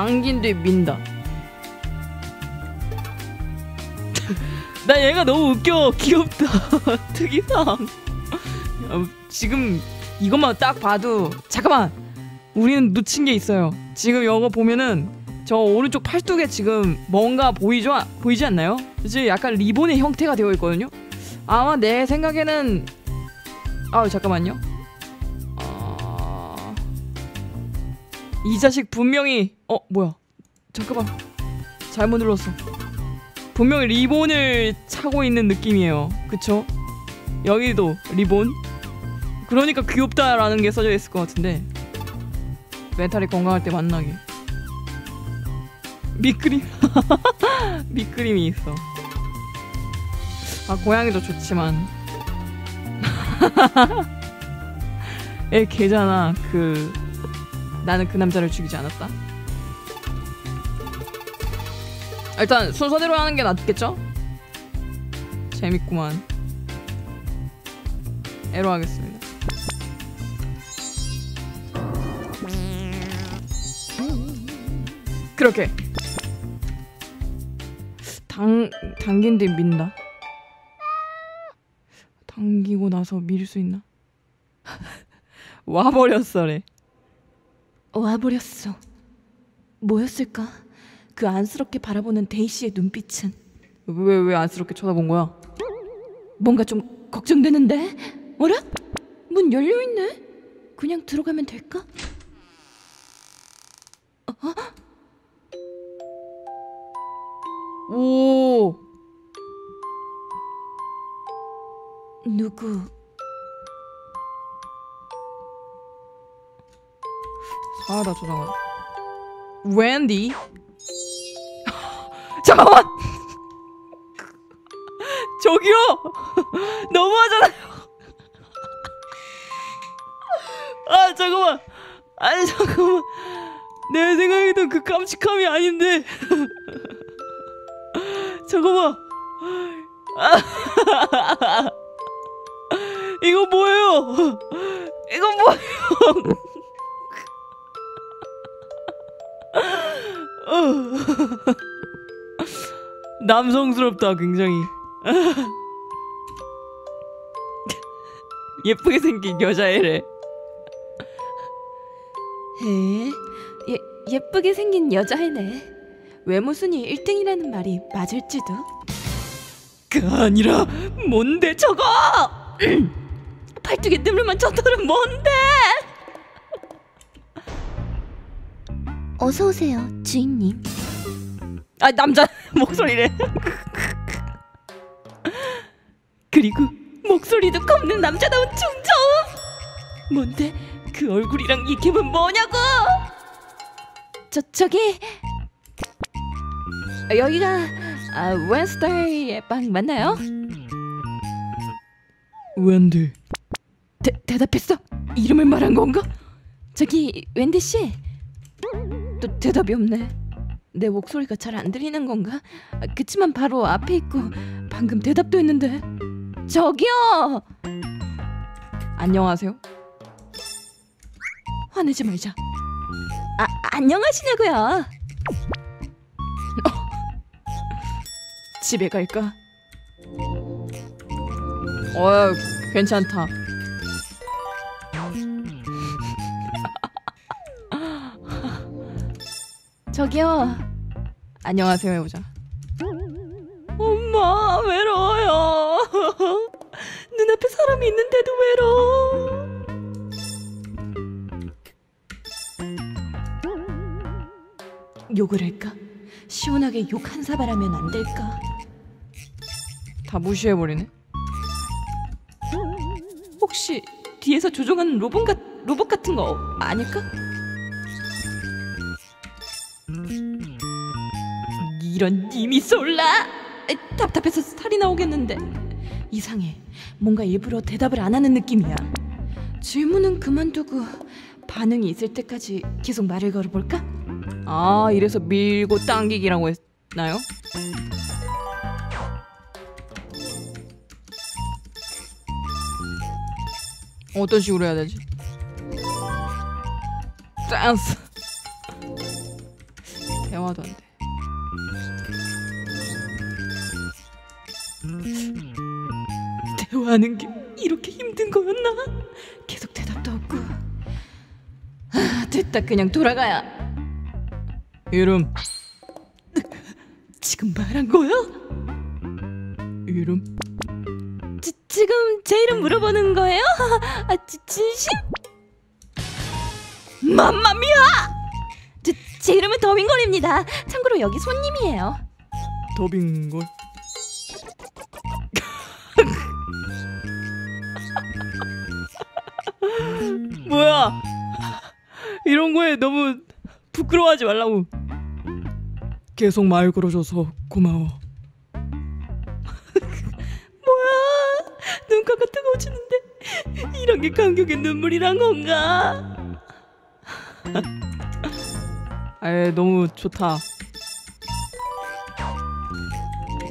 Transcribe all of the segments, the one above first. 당긴 뒤 민다. 나 얘가 너무 웃겨. 귀엽다. 특이사항. 지금 이것만 딱 봐도 잠깐만, 우리는 놓친 게 있어요. 지금 이거 보면은 저 오른쪽 팔뚝에 지금 뭔가 보이죠? 보이지 않나요? 이제 약간 리본의 형태가 되어 있거든요. 아마 내 생각에는 아우 잠깐만요. 이 자식 분명히 뭐야 잠깐만 잘못 눌렀어. 분명히 리본을 차고 있는 느낌이에요. 그쵸? 여기도 리본? 그러니까 귀엽다라는 게 써져 있을 것 같은데. 멘탈이 건강할 때 만나게. 밑그림. 밑그림이 있어. 아 고양이도 좋지만 애 걔잖아. 그 나는 그 남자를 죽이지 않았다. 일단 순서대로 하는 게 낫겠죠? 재밌구만. 애로 하겠습니다. 그렇게 당긴 뒤 민다. 당기고 나서 밀 수 있나? 와버렸어래. 와버렸어. 뭐였을까? 그 안쓰럽게 바라보는 데이시의 눈빛은. 왜 안쓰럽게 쳐다본 거야? 뭔가 좀 걱정되는데? 어라? 문 열려있네? 그냥 들어가면 될까? 어? 오! 누구? 사하다 저장을. 웬디? 잠깐만! 저기요! 너무하잖아요! 아 잠깐만! 아니 잠깐만! 내 생각에도 그 깜찍함이 아닌데! 잠깐만! 아, 이거 뭐예요? 이거 뭐예요? 남성스럽다 굉장히. 예쁘게 생긴 여자애래. 에? 예쁘게 생긴 여자애네. 외모 순위 1등이라는 말이 맞을지도. 그 아니라 뭔데 저거! 팔뚝에 늠름한 저털은 뭔데! 어서오세요 주인님. 아 남자 목소리래. 그리고 목소리도 겁는 남자다운 중저음. 뭔데 그 얼굴이랑 이 갭은 뭐냐고. 저기 여기가 웬스데이의 방 맞나요? 웬디. 대답했어? 이름을 말한 건가? 저기 웬디 씨. 또 대답이 없네. 내 목소리가 잘 안 들리는 건가? 그치만 바로 앞에 있고 방금 대답도 했는데. 저기요! 안녕하세요? 화내지 말자. 아, 안녕하시냐고요? 집에 갈까? 괜찮다. 저기요. 안녕하세요 해보자. 엄마 외로워요. 눈앞에 사람이 있는데도 외로워. 욕을 할까? 시원하게 욕 한 사발 하면 안 될까? 다 무시해버리네. 혹시 뒤에서 조종하는 로봇 같은 거 아닐까? 이런 님이 쏠라! 답답해서 살이 나오겠는데. 이상해. 뭔가 일부러 대답을 안 하는 느낌이야. 질문은 그만두고 반응이 있을 때까지 계속 말을 걸어볼까? 아 이래서 밀고 당기기라고 했나요? 어떤 식으로 해야 되지? 짠스. 대화도 안 돼. 대화하는 게 이렇게 힘든 거였나? 계속 대답도 없고. 아, 됐다. 그냥 돌아가야. 이름. 지금 말한 거야? 이름. 지금 제 이름 물어보는 거예요? 아, 진심? 맘마미야! 제 이름은 더빙걸입니다. 참고로 여기 손님이에요. 더빙걸? 뭐야? 이런 거에 너무 부끄러워하지 말라고. 계속 말 걸어줘서 고마워. 뭐야? 눈가가 뜨거워지는데 이런 게 감격의 눈물이란 건가? 아예 너무 좋다.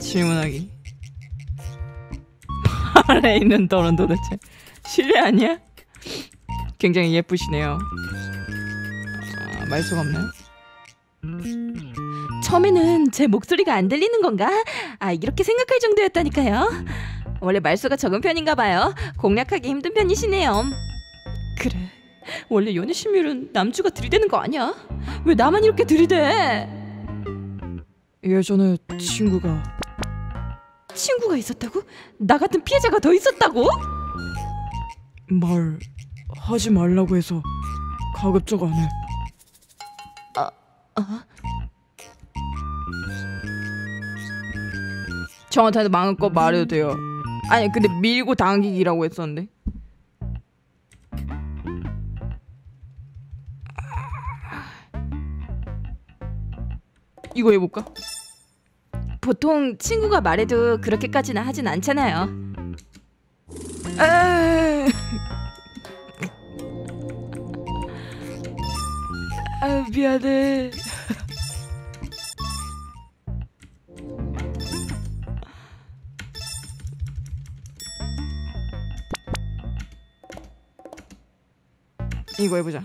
질문하기. 발에 있는 더는 도대체 실례 아니야? 굉장히 예쁘시네요. 아, 말수가 없나요? 처음에는 제 목소리가 안 들리는 건가? 아, 이렇게 생각할 정도였다니까요. 원래 말수가 적은 편인가 봐요. 공략하기 힘든 편이시네요. 그래. 원래 연애신밀은 남주가 들이대는 거 아니야? 왜 나만 이렇게 들이대? 예전에 친구가 있었다고? 나 같은 피해자가 더 있었다고? 말 하지 말라고 해서 가급적 안 해. 저한테도 망할 거 말해도 돼요. 아니 근데 밀고 당기기라고 했었는데. 이거 해볼까? 보통 친구가 말해도 그렇게까지는 하진 않잖아요. 아, 미안해. 이거 해보자.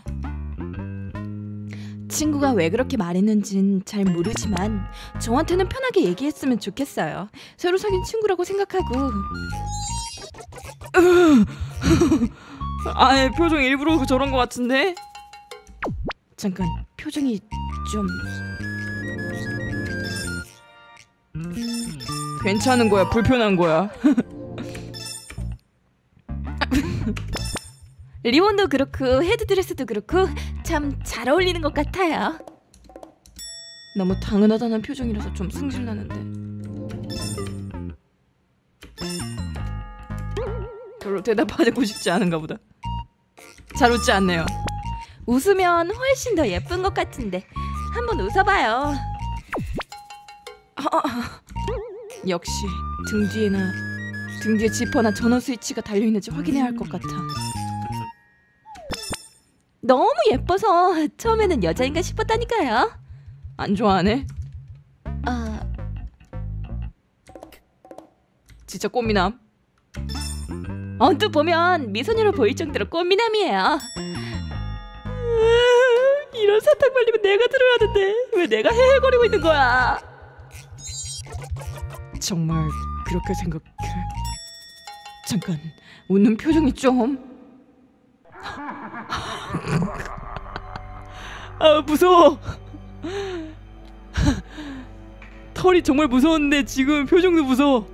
친구가 왜 그렇게 말했는진 잘 모르지만 저한테는 편하게 얘기했으면 좋겠어요. 새로 사귄 친구라고 생각하고. 아예 표정 일부러 저런 거 같은데? 잠깐, 표정이 좀... 괜찮은 거야? 불편한 거야? 리본도 그렇고 헤드드레스도 그렇고 참 잘 어울리는 것 같아요. 너무 당연하다는 표정이라서 좀 승질나는데. 별로 대답하고 싶지 않은가 보다. 잘 웃지 않네요. 웃으면 훨씬 더 예쁜 것 같은데 한번 웃어봐요. 역시 등 뒤에 지퍼나 전원 스위치가 달려있는지 확인해야 할 것 같아. 너무 예뻐서 처음에는 여자인가 싶었다니까요. 안 좋아하네? 아... 진짜 꽃미남. 언뜻 보면 미소녀로 보일 정도로 꽃미남이에요. 이런 사탕 발림은 내가 들어야 하는데 왜 내가 헤헤거리고 있는 거야? 정말 그렇게 생각해? 잠깐, 웃는 표정이 좀... 아, 무서워. 털이 정말 무서운데 지금 표정도 무서워.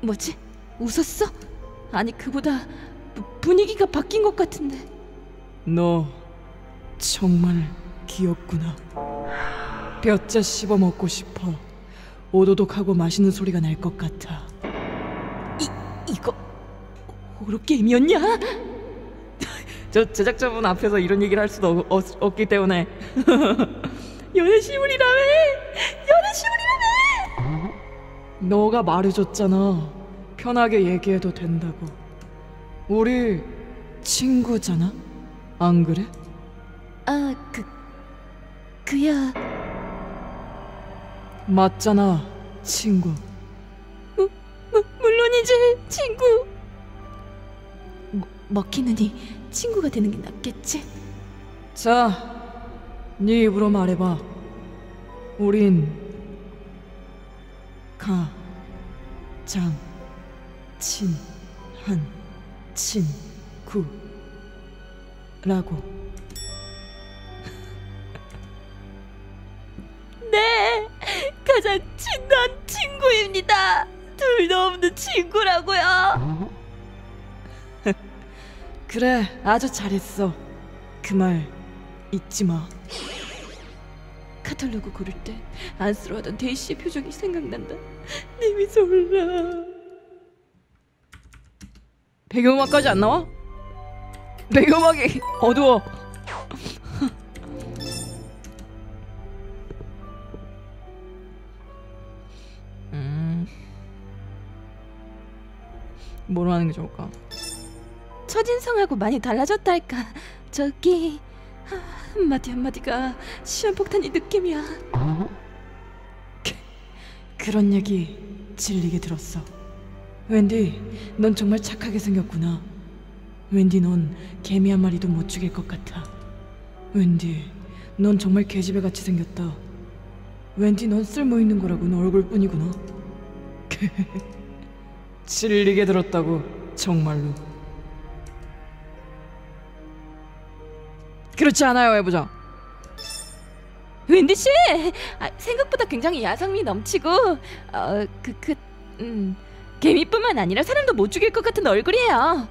뭐지? 웃었어? 아니 그보다 분위기가 바뀐 것 같은데. 너 정말 귀엽구나. 뼈째 씹어 먹고 싶어. 오도독하고 맛있는 소리가 날 것 같아. 이거 호러게임이었냐? 저 제작자분 앞에서 이런 얘기를 할 수도 없기 때문에. 연애시물이라며! 연애시물이라며! 너가 말해줬잖아. 편하게 얘기해도 된다고. 우리 친구잖아? 안 그래? 아, 그야... 맞잖아, 친구. 물론이지, 친구. 먹히느니 친구가 되는 게 낫겠지? 자, 네 입으로 말해봐. 우린 가장 친한 친구라고. 네, 가장 친한 친구입니다. 둘도 없는 친구라고요. 어? 그래, 아주 잘했어. 그 말 잊지 마. 카탈로그 고를 때 안쓰러워하던 데이씨의 표정이 생각난다. 내 미소 올라. 배경음악까지 안 나와? 배경음악이 어두워. 뭐로 하는 게 좋을까? 첫인상하고 많이 달라졌달까. 저기 한마디 한마디가 시한폭탄이 느낌이야. 어? 그런 얘기 질리게 들었어. 웬디, 넌 정말 착하게 생겼구나. 웬디, 넌 개미 한 마리도 못 죽일 것 같아. 웬디, 넌 정말 개집애 같이 생겼다. 웬디, 넌 쓸모있는 거라고는 얼굴뿐이구나. 질리게 들었다고, 정말로. 그렇지 않아요. 해보자. 웬디씨! 아, 생각보다 굉장히 야성미 넘치고 개미뿐만 아니라 사람도 못 죽일 것 같은 얼굴이에요.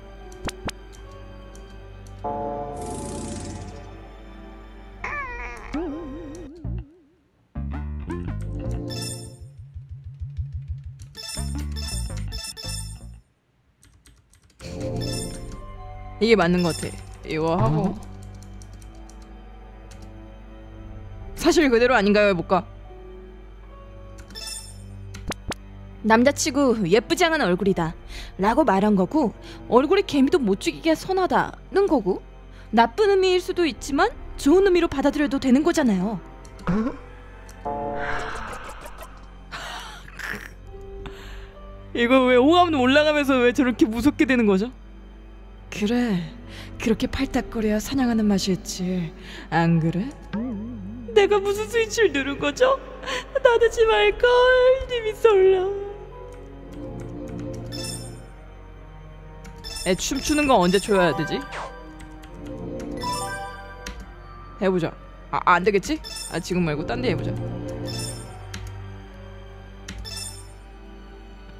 이게 맞는 것 같아. 이거 하고 사실 그대로 아닌가요? 해볼까? 남자치고 예쁘지 않은 얼굴이다 라고 말한 거고, 얼굴이 개미도 못 죽이게 선하다는 거고, 나쁜 의미일 수도 있지만 좋은 의미로 받아들여도 되는 거잖아요. 이거 왜 호감도 올라가면서 왜 저렇게 무섭게 되는 거죠? 그래, 그렇게 팔딱거려야 사냥하는 맛이 있지, 안 그래? 내가 무슨 스위치를 누른 거죠? 놔두지 말걸. 님이 쏠라. 애 춤추는 건 언제 춰야 되지? 해보자. 안 되겠지? 지금 말고 딴 데 해보자.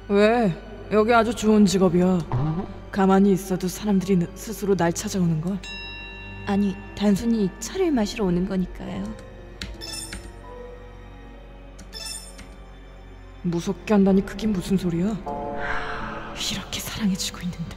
왜? 여기 아주 좋은 직업이야. 가만히 있어도 사람들이 스스로 날 찾아오는걸. 아니, 단순히 차를 마시러 오는 거니까요. 무섭게 한다니 그게 무슨 소리야? 이렇게 사랑해주고 있는데.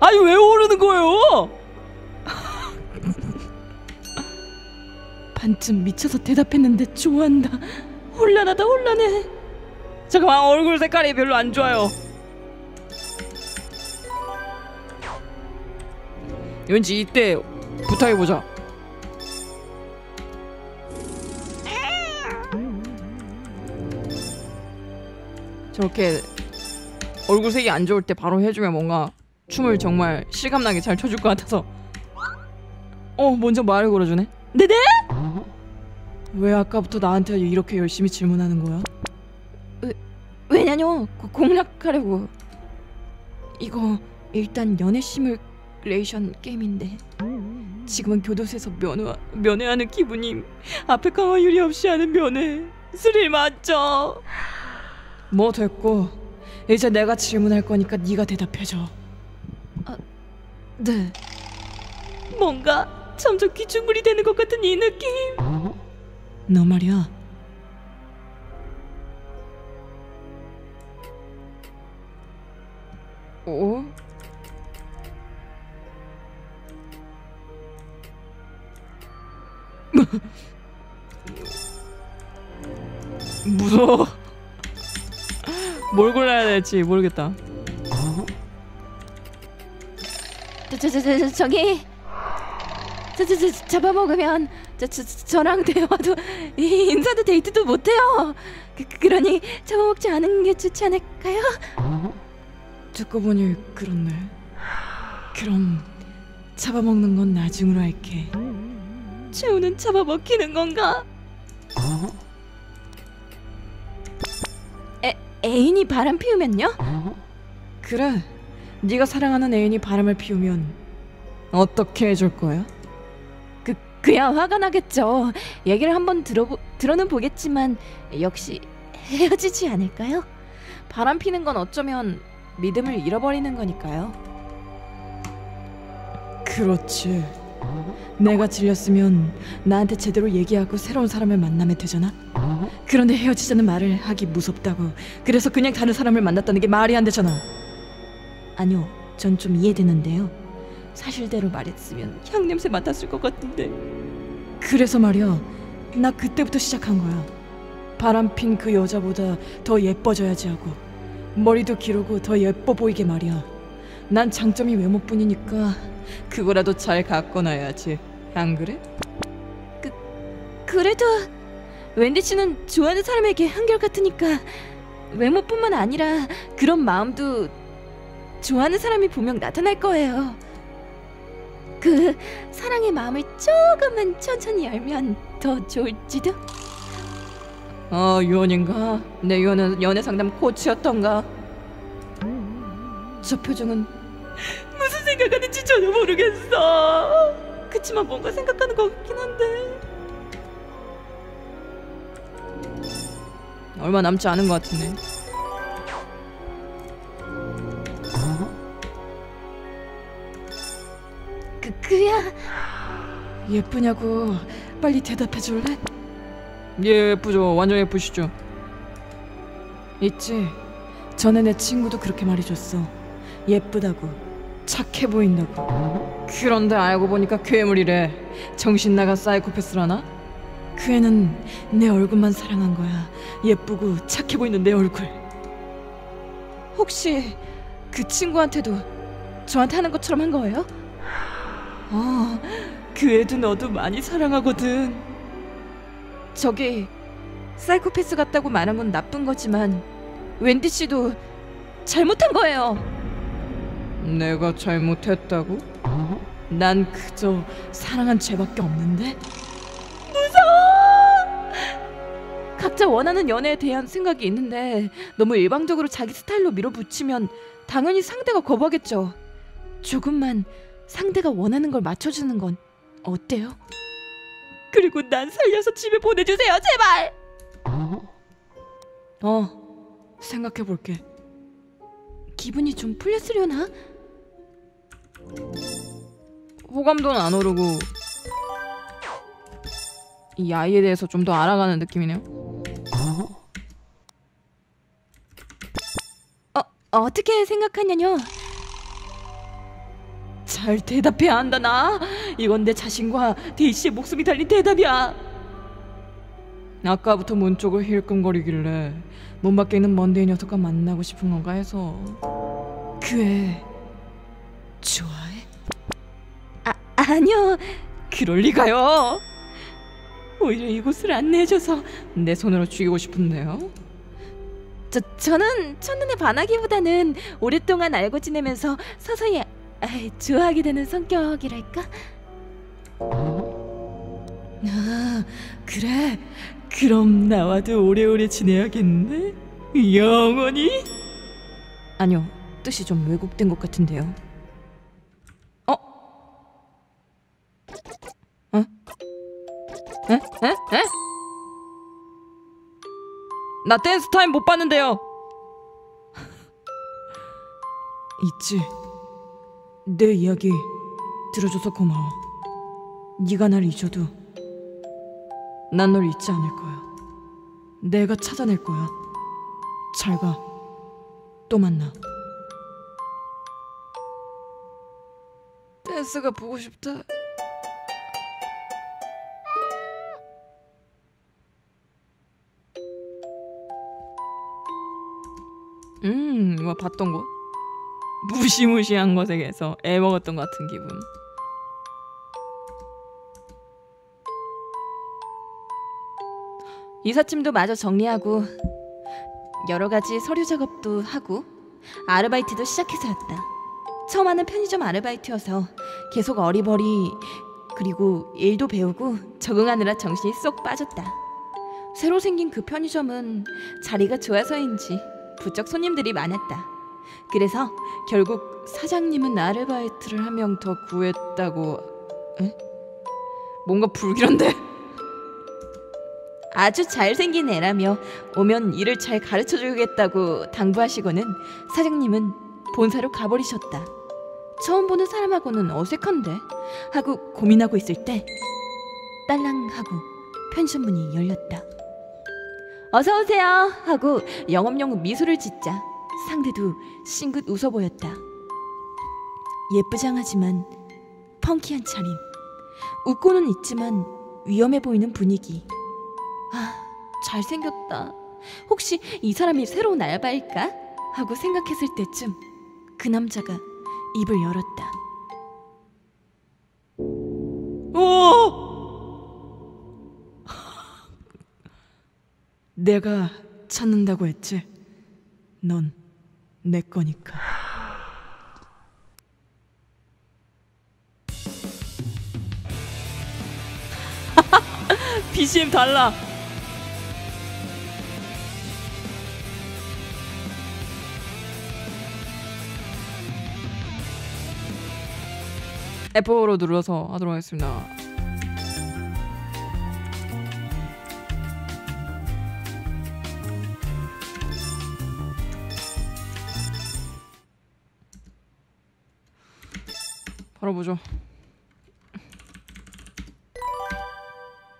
아니, 왜 오르는 거예요? 반쯤 미쳐서 대답했는데 좋아한다. 혼란하다, 혼란해. 잠깐만, 얼굴 색깔이 별로 안 좋아요. 왠지 이때 부탁해보자. 저렇게 얼굴색이 안 좋을 때 바로 해주면 뭔가 춤을 정말 실감나게 잘 춰줄 것 같아서. 먼저 말을 걸어주네. 네네? 왜 아까부터 나한테 이렇게 열심히 질문하는 거야? 왜냐뇨, 공략하려고. 이거 일단 연애 시뮬레이션 게임인데 지금은 교도소에서 면회하는 기분임. 앞에 강화 유리 없이 하는 면회. 스릴 맞죠? 뭐 됐고, 이제 내가 질문할 거니까 네가 대답해줘. 네. 뭔가 점점 귀중물이 되는 것 같은 이 느낌. 너 말이야, 무서워. 뭘 골라야 될지 모르겠다. 저기 잡아먹으면 저랑 대화도 인사도 데이트도 못해요. 그러니 잡아먹지 않은 게 좋지 않을까요? 듣고 보니 그렇네. 그럼 잡아먹는 건 나중으로 할게. 최우는 잡아먹히는 건가? 애인이 바람 피우면요? 그래, 네가 사랑하는 애인이 바람을 피우면 어떻게 해줄 거야? 그야 화가 나겠죠. 얘기를 한번 들어는 보겠지만 역시 헤어지지 않을까요? 바람 피는 건 어쩌면 믿음을 잃어버리는 거니까요. 그렇지. 내가 질렸으면 나한테 제대로 얘기하고 새로운 사람을 만나면 되잖아. 그런데 헤어지자는 말을 하기 무섭다고 그래서 그냥 다른 사람을 만났다는 게 말이 안 되잖아. 아니요, 전 좀 이해되는데요. 사실대로 말했으면 향냄새 맡았을 것 같은데. 그래서 말이야, 나 그때부터 시작한 거야. 바람핀 그 여자보다 더 예뻐져야지 하고, 머리도 기르고 더 예뻐 보이게 말이야. 난 장점이 외모뿐이니까 그거라도 잘 가꿔놔야지, 안 그래? 그래도 웬디 씨는 좋아하는 사람에게 한결같으니까 외모뿐만 아니라 그런 마음도 좋아하는 사람이 분명 나타날 거예요. 그 사랑의 마음을 조금만 천천히 열면 더 좋을지도? 유언인가? 내 유언은 연애상담 코치였던가? 저 표정은 무슨 생각하는지 전혀 모르겠어. 그치만 뭔가 생각하는 것 같긴 한데 얼마 남지 않은 것 같은데. 그야 예쁘냐고 빨리 대답해 줄래? 예, 예쁘죠. 완전 예쁘시죠. 있지. 전에 내 친구도 그렇게 말해줬어. 예쁘다고, 착해 보인다고. 그런데 알고 보니까 괴물이래. 정신 나간 사이코패스라나? 그 애는 내 얼굴만 사랑한 거야. 예쁘고 착해 보이는 내 얼굴. 혹시 그 친구한테도 저한테 하는 것처럼 한 거예요? 그 애도 너도 많이 사랑하거든. 저기 사이코패스 같다고 말한 건 나쁜 거지만 웬디 씨도 잘못한 거예요. 내가 잘못했다고? 난 그저 사랑한 죄밖에 없는데? 무서워! 각자 원하는 연애에 대한 생각이 있는데 너무 일방적으로 자기 스타일로 밀어붙이면 당연히 상대가 거부하겠죠. 조금만 상대가 원하는 걸 맞춰주는 건 어때요? 그리고 난 살려서 집에 보내주세요, 제발! 생각해볼게. 기분이 좀 풀렸으려나? 호감도는 안 오르고 이 아이에 대해서 좀 더 알아가는 느낌이네요. 어떻게 생각하냐뇨? 잘 대답해야 한다, 나. 이건 내 자신과 데이씨의 목숨이 달린 대답이야. 아까부터 문 쪽을 힐끔거리길래 문 밖에 있는 먼데이 녀석과 만나고 싶은 건가 해서. 그 애 좋아해? 아니요. 그럴 리가요. 오히려 이곳을 안내해줘서 내 손으로 죽이고 싶은데요. 저는 첫눈에 반하기보다는 오랫동안 알고 지내면서 서서히 좋아하게 되는 성격이랄까? 그래. 그럼 나와도 오래오래 지내야겠네? 영원히? 아니요. 뜻이 좀 왜곡된 것 같은데요. 에? 나 댄스 타임 못 봤는데요. 있지. 내 이야기 들어줘서 고마워. 네가 날 잊어도 난 널 잊지 않을 거야. 내가 찾아낼 거야. 잘 가. 또 만나. 댄스가 보고 싶다. 영상을 봤던 곳? 무시무시한 것에게서 애 먹었던 것 같은 기분. 이삿짐도 마저 정리하고 여러가지 서류 작업도 하고 아르바이트도 시작해서였다. 처음 하는 편의점 아르바이트여서 계속 어리버리, 그리고 일도 배우고 적응하느라 정신이 쏙 빠졌다. 새로 생긴 그 편의점은 자리가 좋아서인지 부쩍 손님들이 많았다. 그래서 결국 사장님은 아르바이트를 한 명 더 구했다고... 에? 뭔가 불길한데? 아주 잘생긴 애라며 오면 일을 잘 가르쳐주겠다고 당부하시고는 사장님은 본사로 가버리셨다. 처음 보는 사람하고는 어색한데? 하고 고민하고 있을 때 딸랑 하고 편의점 문이 열렸다. 어서오세요 하고 영업용 미소를 짓자 상대도 싱긋 웃어 보였다. 예쁘장하지만 펑키한 차림, 웃고는 있지만 위험해 보이는 분위기. 아, 잘생겼다. 혹시 이 사람이 새로운 알바일까? 하고 생각했을 때쯤 그 남자가 입을 열었다. 오! 내가 찾는다고 했지? 넌 내 거니까. BGM 달라. F5로 눌러서 하도록 하겠습니다. 바로 보죠.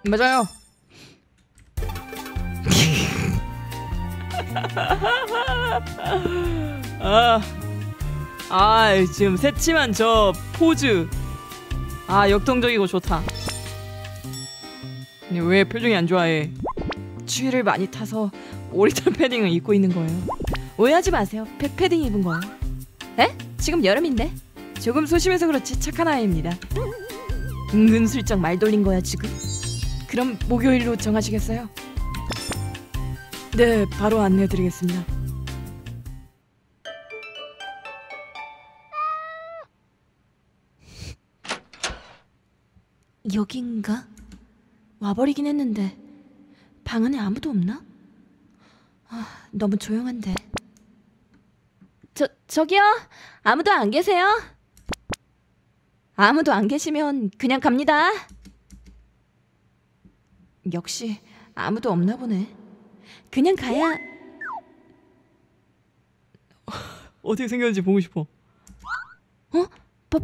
맞아요. 지금 새침한 저 포즈. 아, 역동적이고 좋다. 근데 왜 표정이 안 좋아해? 추위를 많이 타서 오리털 패딩을 입고 있는 거예요. 오해하지 마세요. 백패딩 입은 거예요. 에? 지금 여름인데? 조금 소심해서 그렇지 착한 아이입니다. 은근슬쩍 말 돌린 거야 지금? 그럼 목요일로 정하시겠어요? 네, 바로 안내해드리겠습니다. 여긴가? 와버리긴 했는데 방 안에 아무도 없나? 아, 너무 조용한데. 저기요! 아무도 안 계세요? 아무도 안 계시면 그냥 갑니다. 역시 아무도 없나 보네. 그냥 가야... 어떻게 생겼는지 보고 싶어. 어?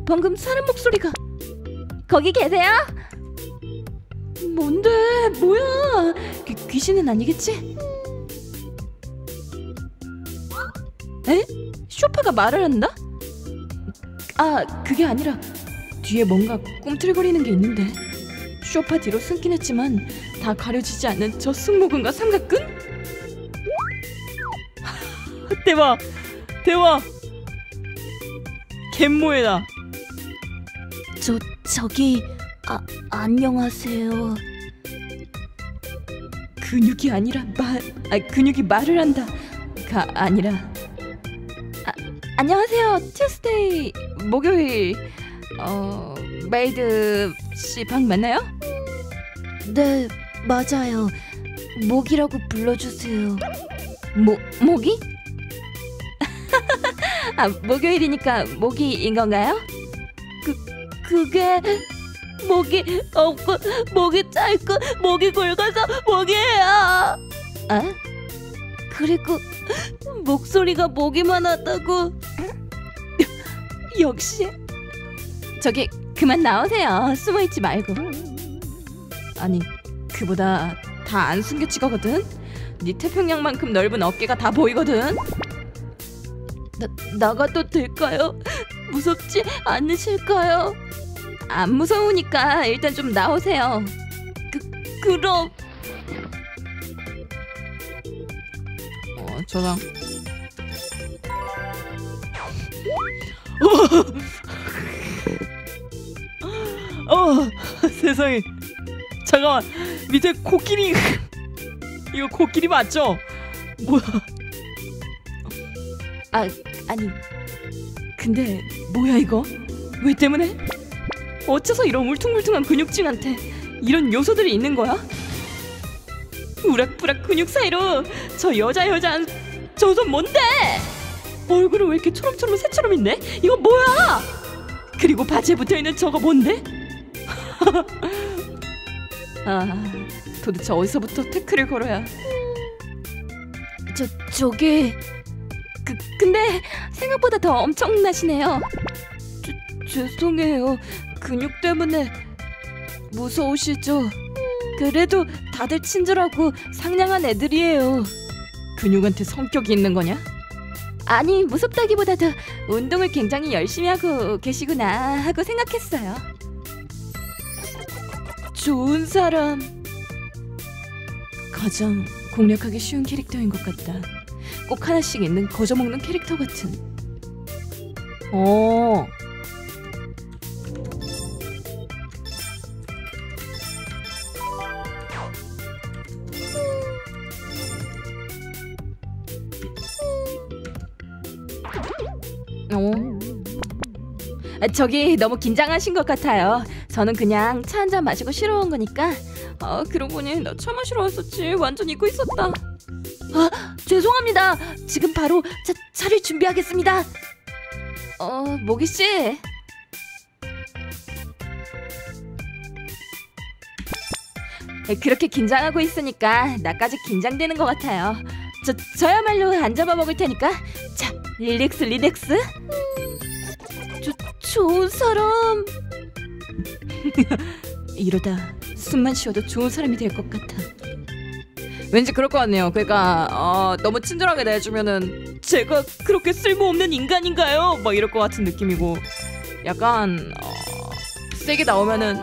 방금 사람 목소리가... 거기 계세요? 뭔데? 뭐야? 귀신은 아니겠지? 에? 쇼파가 말을 한다? 아, 그게 아니라 뒤에 뭔가 꿈틀거리는 게 있는데. 쇼파 뒤로 숨긴 했지만 다 가려지지 않는 저 승모근과 삼각근? 대박! 대박! 갯모에다. 저기... 안녕하세요. 근육이 아니라 근육이 말을 한다. 가 아니라... 안녕하세요. 튜스데이... 목요일... 메이드... 씨 방 맞나요? 네, 맞아요. 목이라고 불러주세요. 목이? 아, 목요일이니까 모기인 건가요? 그게... 목이 없고 목이 짧고 목이 굵어서 목이에요. 아? 그리고 목소리가 모기만 하다고. 역시. 저기 그만 나오세요. 숨어있지 말고. 아니, 그보다 다 안 숨겨지거든. 네 태평양만큼 넓은 어깨가 다 보이거든. 나가도 될까요? 무섭지 않으실까요? 안 무서우니까 일단 좀 나오세요. 그럼... 저장. 세상에. 잠깐만, 밑에 코끼리. 이거 코끼리 맞죠? 뭐야? 아니 근데 뭐야 이거? 왜 때문에? 어째서 이런 울퉁불퉁한 근육진한테 이런 요소들이 있는 거야? 우락부락 근육 사이로 저 여자 저건 뭔데? 얼굴은 왜 이렇게 초롬초롬 새처럼 있네? 이거 뭐야? 그리고 바지에 붙어있는 저거 뭔데? 도대체 어디서부터 태클을 걸어야? 저게... 근데 생각보다 더 엄청나시네요. 죄송해요. 근육 때문에 무서우시죠? 그래도 다들 친절하고 상냥한 애들이에요. 근육한테 성격이 있는 거냐? 아니, 무섭다기보다도 운동을 굉장히 열심히 하고 계시구나 하고 생각했어요. 좋은 사람. 가장 공략하기 쉬운 캐릭터인 것 같다. 꼭 하나씩 있는 거저먹는 캐릭터 같은. 저기 너무 긴장하신 것 같아요. 저는 그냥 차 한잔 마시고 쉬러 온 거니까. 그러고 보니 나 차 마시러 왔었지. 완전 잊고 있었다. 죄송합니다. 지금 바로 차를 준비하겠습니다. 모기 씨. 그렇게 긴장하고 있으니까 나까지 긴장되는 것 같아요. 저야말로 안 잡아먹을 테니까. 자, 릴렉스. 좋은 사람. 이러다 숨만 쉬어도 좋은 사람이 될 것 같아. 왠지 그럴 것 같네요. 그러니까 너무 친절하게 대해주면은 제가 그렇게 쓸모없는 인간인가요? 막 이럴 것 같은 느낌이고, 약간 세게 나오면은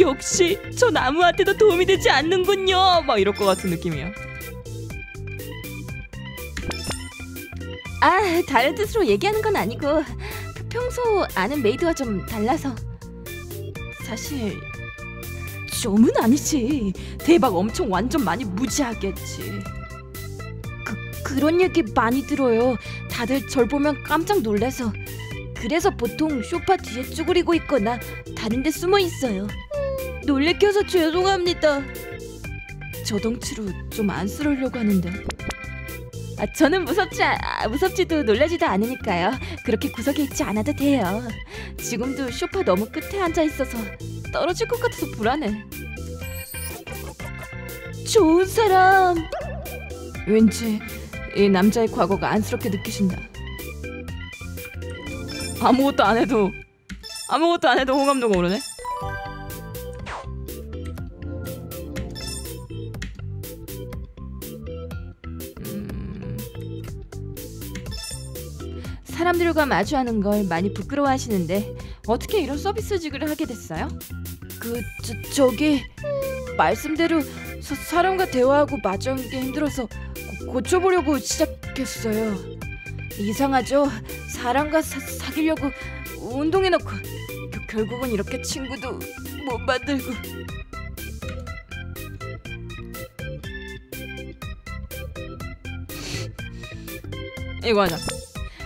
역시 전 아무한테도 도움이 되지 않는군요 막 이럴 것 같은 느낌이야. 다른 뜻으로 얘기하는 건 아니고 평소 아는 메이드와 좀 달라서. 사실 좀은 아니지. 대박 엄청 완전 많이 무지하겠지. 그런 얘기 많이 들어요. 다들 절 보면 깜짝 놀라서. 그래서 보통 쇼파 뒤에 쭈그리고 있거나 다른 데 숨어 있어요. 놀래켜서 죄송합니다. 저 덩치로 좀 안쓰러우려고 하는데. 저는 무섭지도 놀라지도 않으니까요. 그렇게 구석에 있지 않아도 돼요. 지금도 쇼파 너무 끝에 앉아있어서 떨어질 것 같아서 불안해. 좋은 사람. 왠지 이 남자의 과거가 안쓰럽게 느껴진다. 아무것도 안 해도 호감도가 오르네. 사람들과 마주하는 걸 많이 부끄러워하시는데 어떻게 이런 서비스직을 하게 됐어요? 저기 말씀대로 사람과 대화하고 마주하는 게 힘들어서 고쳐보려고 시작했어요. 이상하죠? 사람과 사귀려고 운동해놓고 결국은 이렇게 친구도 못 만들고. 이거 하자.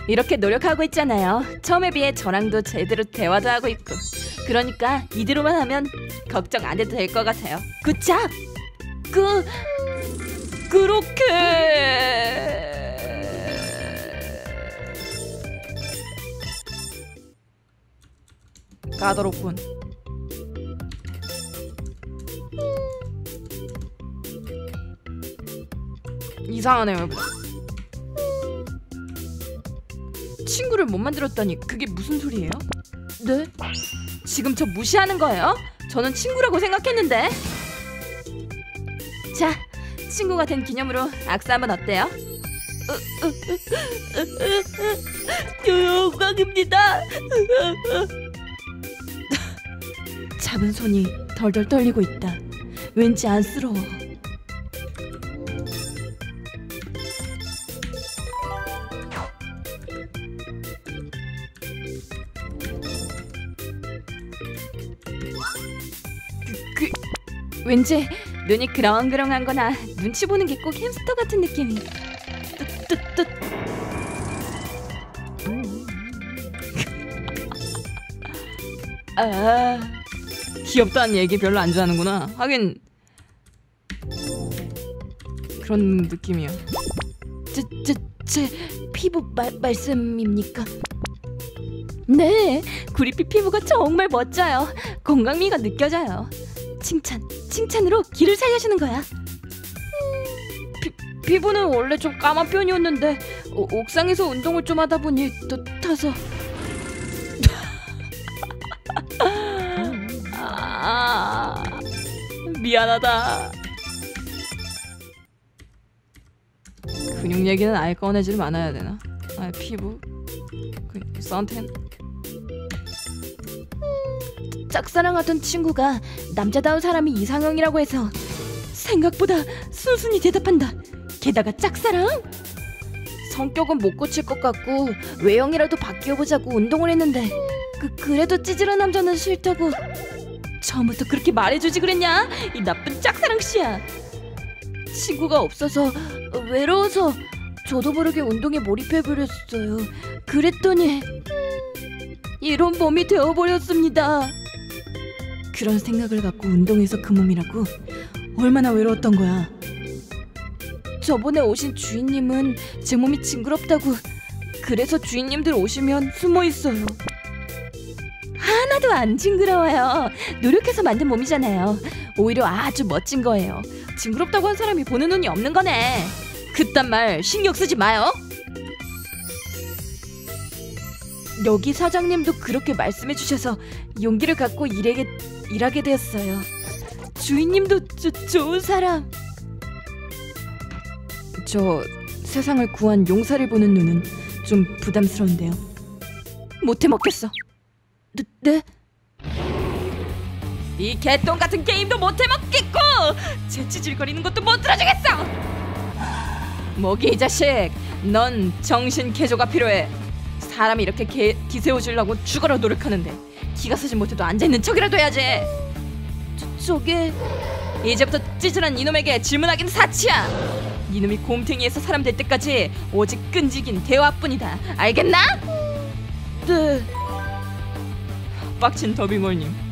이렇게 노력하고 있잖아요. 처음에 비해 저랑도 제대로 대화도 하고 있고. 그러니까 이대로만 하면 걱정 안 해도 될 것 같아요. 그짝! 그렇게... 까다롭군. 이상하네요, 여러분. 친구를 못 만들었다니 그게 무슨 소리예요? 네? 지금 저 무시하는 거예요? 저는 친구라고 생각했는데. 자, 친구가 된 기념으로 악수 한번 어때요? 영광입니다. 잡은 손이 덜덜 떨리고 있다. 왠지 안쓰러워. 왠지 눈이 그렁그렁한 거나 눈치 보는 게 꼭 햄스터 같은 느낌이. 뚜뚜뚜. 아, 귀엽다는 얘기 별로 안 좋아하는구나. 하긴 그런 느낌이야. 제 피부 말씀입니까? 네, 구리피 피부가 정말 멋져요. 건강미가 느껴져요. 칭찬으로 기를 살려주는 거야. 피부는 원래 좀 까만 편이었는데 옥상에서 운동을 좀 하다 보니 또 타서. 아, 미안하다. 근육 얘기는 아예 꺼내질 않아야 되나? 아, 피부 썬텐. 짝사랑하던 친구가 남자다운 사람이 이상형이라고 해서 생각보다 순순히 대답한다. 게다가 짝사랑? 성격은 못 고칠 것 같고 외형이라도 바뀌어보자고 운동을 했는데 그래도 찌질한 남자는 싫다고. 처음부터 그렇게 말해주지 그랬냐? 이 나쁜 짝사랑씨야. 친구가 없어서 외로워서 저도 모르게 운동에 몰입해버렸어요. 그랬더니 이런 몸이 되어버렸습니다. 그런 생각을 갖고 운동해서 그 몸이라고? 얼마나 외로웠던 거야. 저번에 오신 주인님은 제 몸이 징그럽다고. 그래서 주인님들 오시면 숨어있어요. 하나도 안 징그러워요. 노력해서 만든 몸이잖아요. 오히려 아주 멋진 거예요. 징그럽다고 한 사람이 보는 눈이 없는 거네. 그딴 말 신경 쓰지 마요. 여기 사장님도 그렇게 말씀해 주셔서 용기를 갖고 일하게 되었어요. 주인님도 좋은 사람. 저 세상을 구한 용사를 보는 눈은 좀 부담스러운데요. 못해 먹겠어. 네? 이 개똥 같은 게임도 못해 먹겠고 재치질거리는 것도 못 들어주겠어. 모기 이 자식, 넌 정신 개조가 필요해. 사람이 이렇게 뒤세워주려고 죽어라 노력하는데 기가 서지 못해도 앉아있는 척이라도 해야지. 저게... 이제부터 찌질한 이놈에게 질문하긴 사치야. 이놈이 곰탱이에서 사람 될 때까지 오직 끈질긴 대화뿐이다. 알겠나? 네. 빡친 더빙걸님,